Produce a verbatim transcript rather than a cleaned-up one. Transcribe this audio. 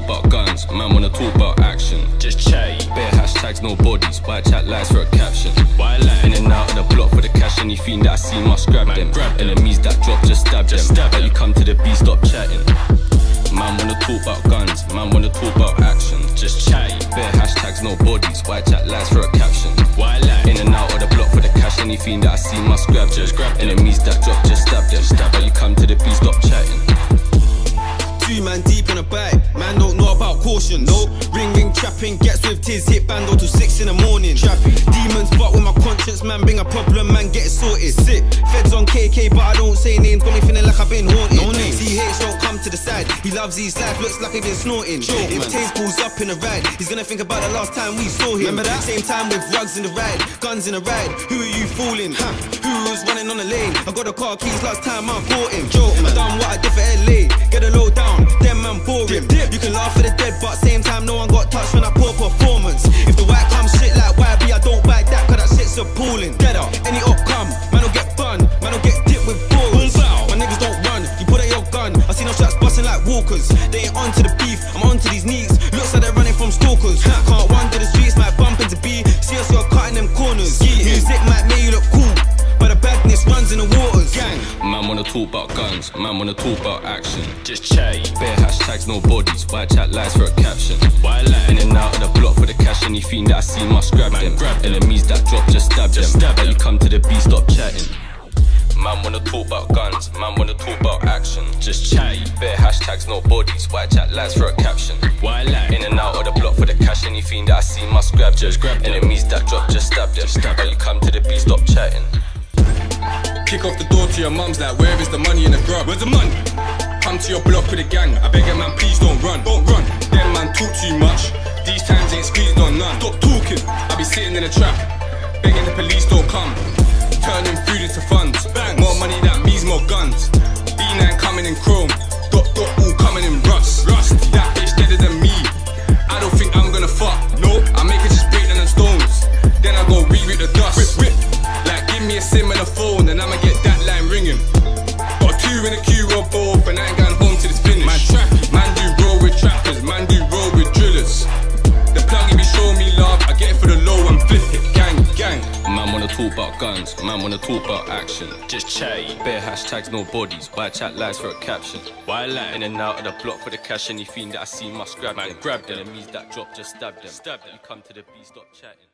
talk about guns, man wanna talk about action. Just chat. Bare hashtags, no bodies. Why chat lies for a caption? Why lie? In and out of the block for the cash. Anything that I see must grab man, them. Grab enemies them. That drop, just stab just them. Stab but them. You come to the beat, stop chatting. Man wanna talk about guns, man wanna talk about action. Just chat. Bare hashtags, no bodies. Why chat lies for a caption? Why lie? In and out of the block for the cash. Anything that I see must grab them. Just grab them. Enemies that drop, just stab them. Just stab but you come to the beat, stop chatting. Two man deep in a bike, man don't know about caution. No, ring ring trapping, gets with tears, hit bando till six in the morning. Trapping demons, but with my conscience, man bring a problem, man get it sorted. Sick, feds on K K, but I don't say names, got me feeling like I've been haunted. No names. C H don't come to the side, he loves his life, looks like he been snorting. Joke, if Taze pulls up in a ride, he's gonna think about the last time we saw him. Remember that? Same time with rugs in the ride, guns in the ride. Who are you fooling? Huh? Who was running on the lane? I got the car keys last time I bought him. Joke, I done what I did for L A, get a low down. Them man boring. You can laugh at the dead, but same time no one got touched when I poor performance. If the white comes shit like Y B, I don't buy that, cause that shit's appalling. Dead up, any up come, man don't get fun, man don't get dipped with balls. My niggas don't run, you put out your gun. I see no shots busting like walkers. They ain't onto the beef, I'm onto these neeks. Looks like they're running from stalkers. Can't wander the streets, might bump into B. See us, you're cutting them corners. Music might make you look cool, but the badness runs in the waters. Gang. Man wanna talk about guns, man wanna talk about action. Just chat. Bare hashtags, no bodies. Why chat lies for a caption? Why lie? In and out of the block for the cash. Anything that I see must grab man, them. Grab enemies them. That drop, just stab just them. Stab but them. You come to the beat, stop chatting. Man wanna talk about guns, man wanna talk about action. Just chat. Bare hashtags, no bodies. Why chat lies for a caption? Why lie? In and out of the block for the cash. Anything that I see must grab just them. Grab enemies them. That drop, just stab them. Just stab but them. You come to the beat, stop chatting. Kick off the door to your mum's like, where is the money in the grub? Where's the money? Come to your block with a gang, I beg a man please don't run, don't run. Them man talk too much, these times ain't squeezed on none. Stop talking, I be sitting in a trap, begging the police don't come. Turning food into funds, bang. More money that means more guns. B nine coming in chrome, dot dot all coming in rust. Rust, that bitch deader than me, I don't think I'm gonna fuck. No, I make it just break down the stones, then I go re-rip the dust. Rip, rip. Give me a sim and a phone and I'ma get that line ringing. Got two in a queue of both and I ain't going home till it's finished. Man trap, man do roll with trappers, man do roll with drillers. The plug he be showing me love, I get it for the low and flip it. Gang, gang. Man wanna talk about guns, man wanna talk about action. Just chat. Bare hashtags, no bodies. Why chat lies for a caption? Why lie? In and out of the block for the cash. Anything that I see must grab man, them. Grab them. Enemies that drop, just stab them. Stab them. You come to the beat, stop chatting.